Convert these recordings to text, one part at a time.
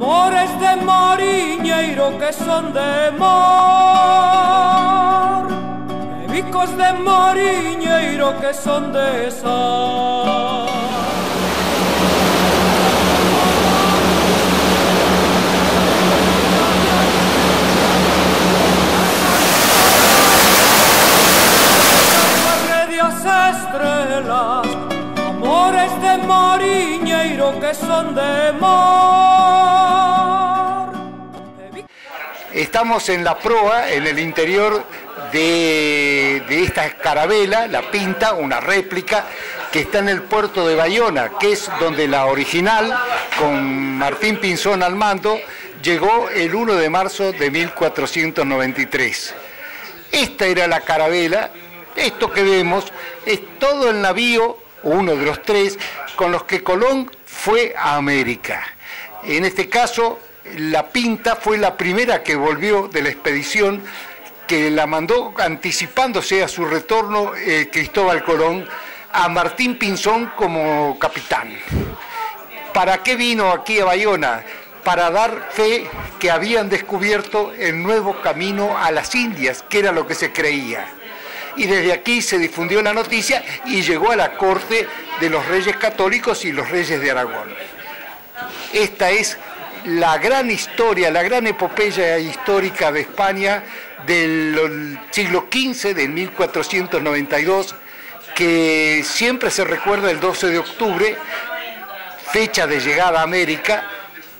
Amores de mariñeiro que son de mar, e bicos de mariñeiro que son de sal. Estrellas, amores de mariñeiro que son de mar. Estamos en la proa, en el interior de esta carabela, La Pinta, una réplica que está en el puerto de Bayona, que es donde la original, con Martín Pinzón al mando, llegó el 1 de marzo de 1493. Esta era la carabela. Esto que vemos es todo el navío, uno de los tres, con los que Colón fue a América. En este caso, La Pinta fue la primera que volvió de la expedición, que la mandó anticipándose a su retorno Cristóbal Colón, a Martín Pinzón como capitán. ¿Para qué vino aquí a Bayona? Para dar fe que habían descubierto el nuevo camino a las Indias, que era lo que se creía. Y desde aquí se difundió la noticia y llegó a la corte de los reyes católicos y los reyes de Aragón. Esta es la gran historia, la gran epopeya histórica de España del siglo XV, de 1492, que siempre se recuerda el 12 de octubre, fecha de llegada a América,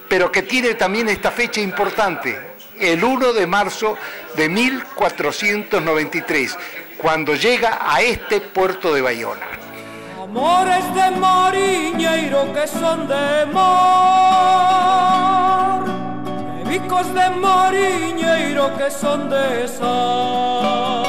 pero que tiene también esta fecha importante, el 1 de marzo de 1493, cuando llega a este puerto de Bayona. Amores de mariñeiro que son de mar, e bicos de mariñeiro que son de sal.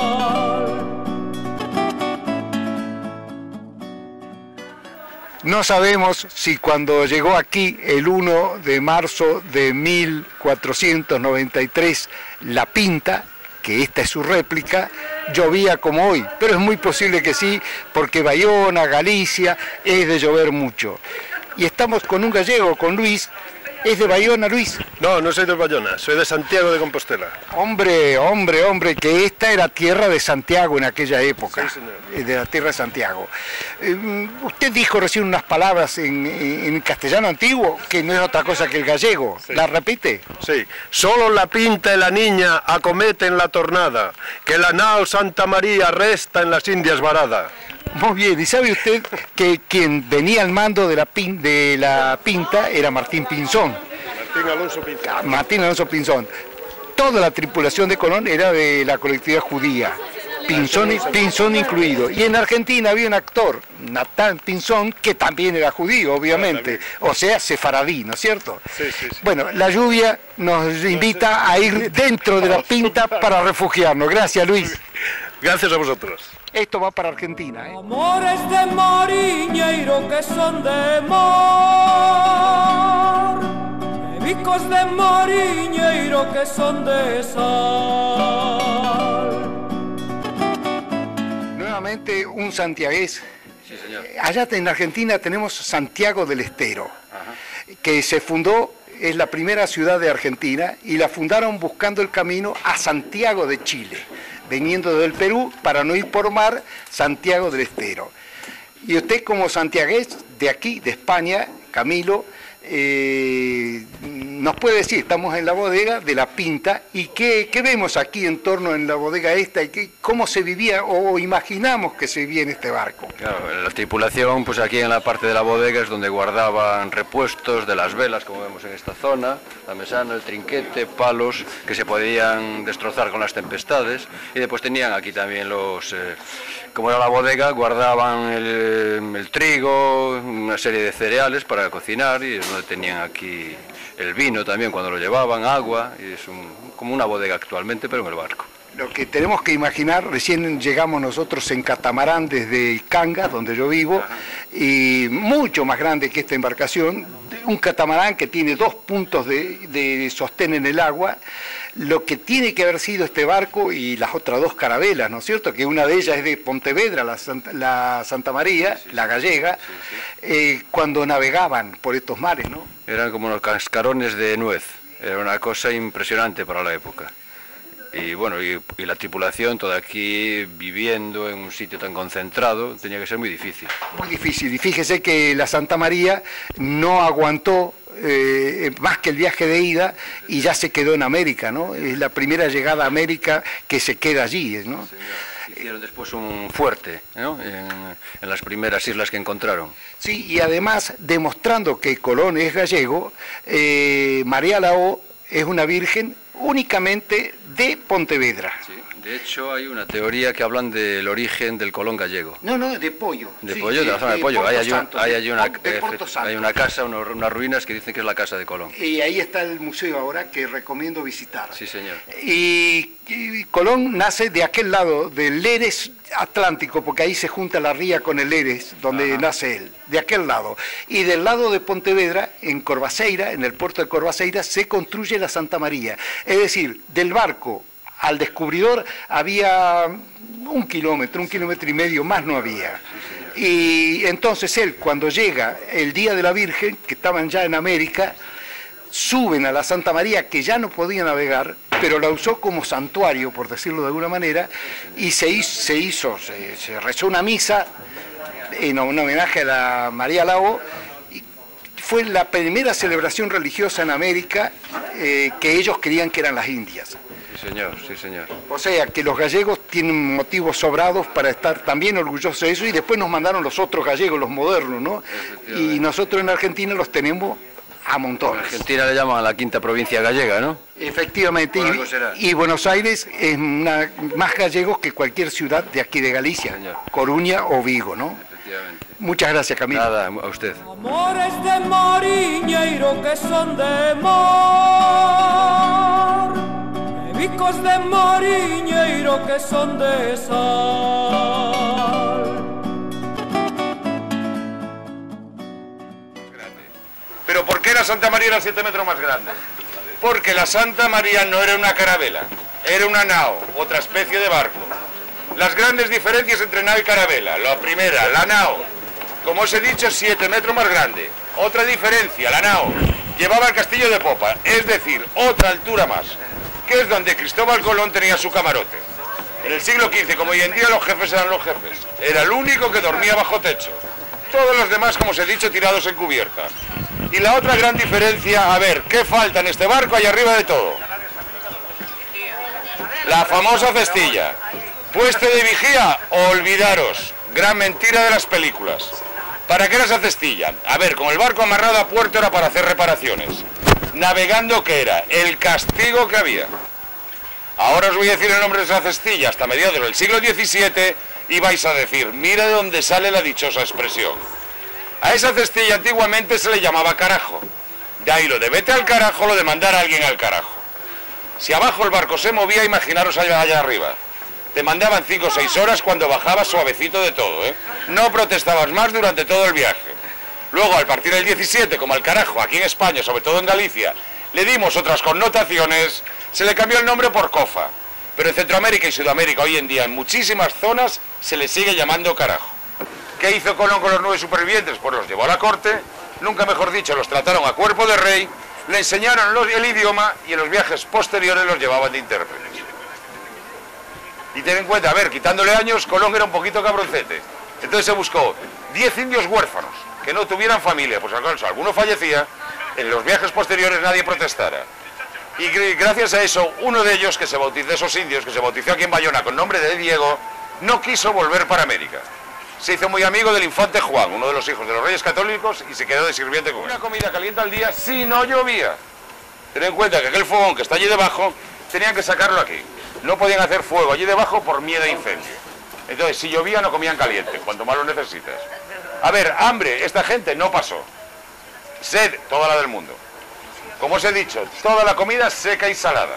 No sabemos si cuando llegó aquí el 1 de marzo de 1493 La Pinta, que esta es su réplica, llovía como hoy, pero es muy posible que sí, porque Bayona, Galicia, es de llover mucho. Y estamos con un gallego, con Luis. ¿Es de Bayona, Luis? No, no soy de Bayona, soy de Santiago de Compostela. Hombre, que esta era tierra de Santiago en aquella época. Sí, señor. De la tierra de Santiago. Usted dijo recién unas palabras en castellano antiguo, que no es otra cosa que el gallego. Sí. ¿La repite? Sí. Solo la pinta y la niña acometen la tornada, que la nao Santa María resta en las Indias varada. Muy bien, y sabe usted que quien venía al mando de la pinta era Martín Pinzón. Martín Alonso Pinzón. Toda la tripulación de Colón era de la colectividad judía, Pinzón incluido. Y en Argentina había un actor, Natán Pinzón, que también era judío, obviamente, o sea, sefaradí, ¿no es cierto? Sí. Bueno, la lluvia nos invita a ir dentro de La Pinta para refugiarnos. Gracias, Luis. Gracias a vosotros. Esto va para Argentina, ¿eh? Amores de mariñeiro que son de mar, e bicos de mariñeiro que son de sal. Nuevamente un santiagués. Sí, señor. Allá en Argentina tenemos Santiago del Estero. Ajá. Que se fundó, es la primera ciudad de Argentina, y la fundaron buscando el camino a Santiago de Chile, veniendo del Perú, para no ir por mar, Santiago del Estero. Y usted como santiagués de aquí, de España, Camilo, nos puede decir, estamos en la bodega de La Pinta, y qué vemos aquí en torno en la bodega esta, y cómo se vivía, o imaginamos que se vivía en este barco. Claro, la tripulación, pues aquí en la parte de la bodega es donde guardaban repuestos de las velas, como vemos en esta zona, la mesana, el trinquete, palos que se podían destrozar con las tempestades, y después tenían aquí también los... como era la bodega, guardaban el trigo, una serie de cereales para cocinar, y es donde tenían aquí el vino también cuando lo llevaban, agua, y es como una bodega actualmente, pero en el barco. Lo que tenemos que imaginar, recién llegamos nosotros en catamarán desde Canga, donde yo vivo, y mucho más grande que esta embarcación, un catamarán que tiene dos puntos de sostén en el agua, lo que tiene que haber sido este barco y las otras dos carabelas, ¿no es cierto? Que una de ellas es de Pontevedra, la Santa María, sí, sí, la gallega, sí, sí. Cuando navegaban por estos mares, ¿no? Eran como los cascarones de nuez, era una cosa impresionante para la época. Y bueno, y la tripulación toda aquí viviendo en un sitio tan concentrado tenía que ser muy difícil. Muy difícil, y fíjese que la Santa María no aguantó más que el viaje de ida y ya se quedó en América, ¿no? Es la primera llegada a América que se queda allí, ¿no? Sí, hicieron después un fuerte, ¿no? En las primeras islas que encontraron. Sí, y además demostrando que Colón es gallego, María Lao es una virgen únicamente de Pontevedra. Sí, de hecho hay una teoría que hablan del origen del Colón gallego. No, no, de Poio. De sí, Poio, de la zona de Poio. Hay una casa, unas ruinas que dicen que es la casa de Colón. Y ahí está el museo ahora que recomiendo visitar. Sí, señor. Y Colón nace de aquel lado, del Eres Atlántico, porque ahí se junta la ría con el Eres, donde ajá, nace él, de aquel lado. Y del lado de Pontevedra, en Corbaseira, en el puerto de Corbaseira, se construye la Santa María. Es decir, del barco al descubridor había un kilómetro y medio, más no había. Y entonces él, cuando llega el Día de la Virgen, que estaban ya en América, suben a la Santa María, que ya no podía navegar, pero la usó como santuario, por decirlo de alguna manera, y se rezó una misa en un homenaje a la María Lao. Fue la primera celebración religiosa en América que ellos creían que eran las Indias. Sí, señor, sí, señor. O sea, que los gallegos tienen motivos sobrados para estar también orgullosos de eso, y después nos mandaron los otros gallegos, los modernos, ¿no? Y nosotros en Argentina los tenemos a montones. En Argentina le llaman a la quinta provincia gallega, ¿no? Efectivamente, y Buenos Aires es más gallegos que cualquier ciudad de aquí de Galicia, sí, Coruña o Vigo, ¿no? Muchas gracias, Camilo. Nada, a usted. Amores de mariñeiro que son de mar, bicos de mariñeiro que son de sal. Pero ¿por qué la Santa María era 7 metros más grande? Porque la Santa María no era una carabela, era una nao, otra especie de barco. Las grandes diferencias entre nao y carabela. La primera, la nao, como os he dicho, 7 metros más grande. Otra diferencia, la nao llevaba el castillo de popa, es decir, otra altura más, que es donde Cristóbal Colón tenía su camarote. En el siglo XV, como hoy en día, los jefes eran los jefes. Era el único que dormía bajo techo. Todos los demás, como os he dicho, tirados en cubierta. Y la otra gran diferencia, a ver, ¿qué falta en este barco allá arriba de todo? La famosa cestilla. Puesto de vigía, olvidaros, gran mentira de las películas. ¿Para qué era esa cestilla? A ver, con el barco amarrado a puerto era para hacer reparaciones. Navegando, ¿qué era? El castigo que había. Ahora os voy a decir el nombre de esa cestilla. Hasta mediados del siglo XVII ibais a decir, mira de dónde sale la dichosa expresión. A esa cestilla antiguamente se le llamaba carajo. De ahí lo de vete al carajo, lo de mandar a alguien al carajo. Si abajo el barco se movía, imaginaros allá arriba. Te mandaban 5 o 6 horas cuando bajabas suavecito de todo, ¿eh? No protestabas más durante todo el viaje. Luego, al partir del 17, como al carajo, aquí en España, sobre todo en Galicia, le dimos otras connotaciones, se le cambió el nombre por cofa. Pero en Centroamérica y Sudamérica, hoy en día, en muchísimas zonas, se le sigue llamando carajo. ¿Qué hizo Colón con los 9 supervivientes? Pues los llevó a la corte, nunca mejor dicho, los trataron a cuerpo de rey, le enseñaron el idioma y en los viajes posteriores los llevaban de intérpretes. Y ten en cuenta, a ver, quitándole años, Colón era un poquito cabroncete. Entonces se buscó 10 indios huérfanos, que no tuvieran familia, pues alguno fallecía, en los viajes posteriores nadie protestara. Y gracias a eso, uno de ellos, que se bautizó, de esos indios, que se bautizó aquí en Bayona con nombre de Diego, no quiso volver para América. Se hizo muy amigo del infante Juan, uno de los hijos de los reyes católicos, y se quedó de sirviente con él. Una comida caliente al día si no llovía. Ten en cuenta que aquel fogón que está allí debajo, tenían que sacarlo aquí. No podían hacer fuego allí debajo por miedo a incendio. Entonces, si llovía no comían caliente, cuanto más lo necesitas. A ver, hambre, esta gente no pasó. Sed, toda la del mundo. Como os he dicho, toda la comida seca y salada.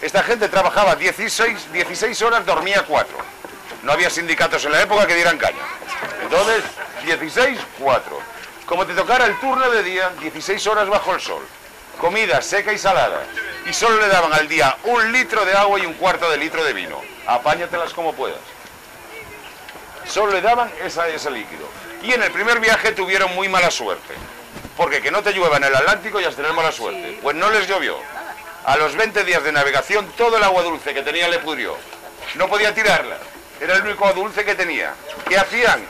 Esta gente trabajaba 16 horas, dormía 4. No había sindicatos en la época que dieran caña. Entonces, 16, 4. como te tocara el turno de día, 16 horas bajo el sol, comida seca y salada, y solo le daban al día 1 litro de agua y 1/4 de litro de vino. Apáñatelas como puedas. Solo le daban ese líquido. Y en el primer viaje tuvieron muy mala suerte, porque que no te llueva en el Atlántico ya es tener mala suerte. Pues no les llovió. A los 20 días de navegación, todo el agua dulce que tenía le pudrió. No podía tirarla. Era el único dulce que tenía. ¿Qué hacían?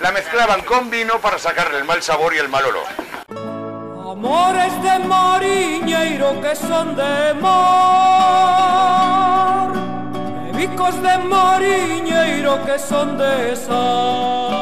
La mezclaban con vino para sacarle el mal sabor y el mal olor. Amores de mariñeiro que son de mar, bicos de mariñeiro que son de sal.